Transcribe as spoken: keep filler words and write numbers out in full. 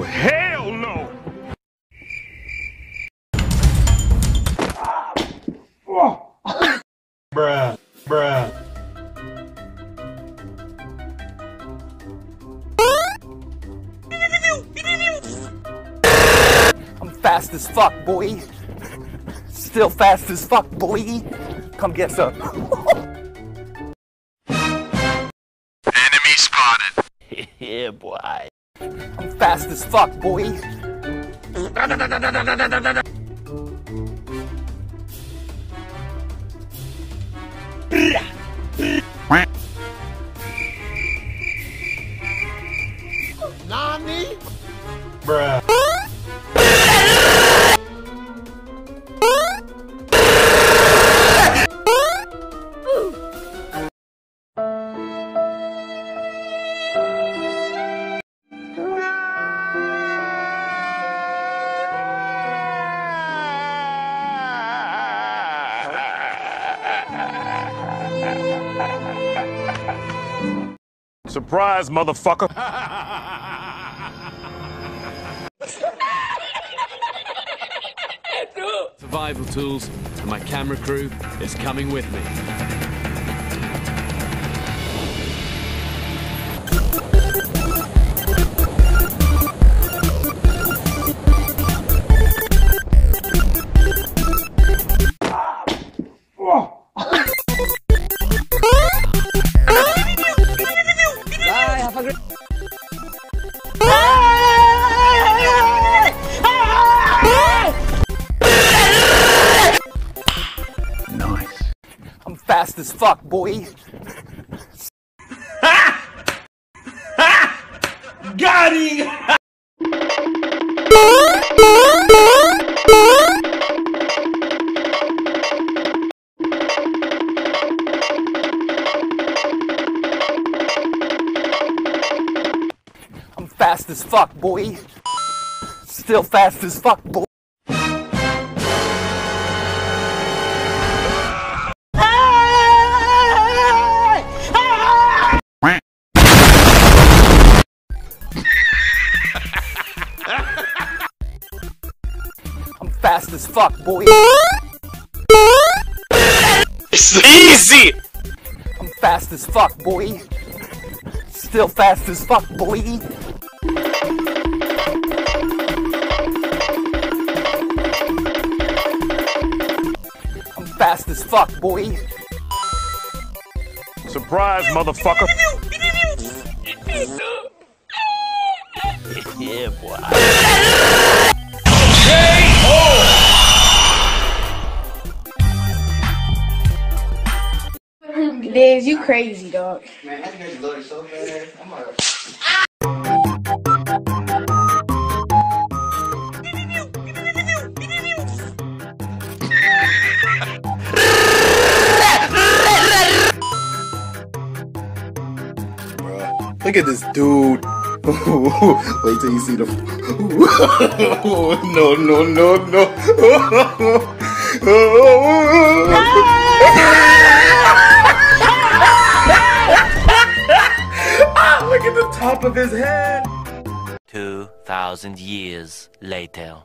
Oh, hell no! Bruh. Bruh. I'm fast as fuck, boy. Still fast as fuck, boy. Come get some. Enemy spotted. Yeah, boy. I'm fast as fuck, boy. Nani? Bruh. Surprise, motherfucker. Survival tools and my camera crew is coming with me. Fast as fuck, boy. Ha! Ha! Got him! I'm fast as fuck, boy. Still fast as fuck, boy. Fast as fuck, boy. It's easy! I'm fast as fuck, boy. Still fast as fuck, boy. I'm fast as fuck, boy. Surprise, motherfucker. Yeah, boy. Days, you crazy, dog. Man, that nigga's loaded so bad. I'm alright. Look at this dude. Wait till you see the. No, no, no, no. Look at the top of his head! Two thousand years later.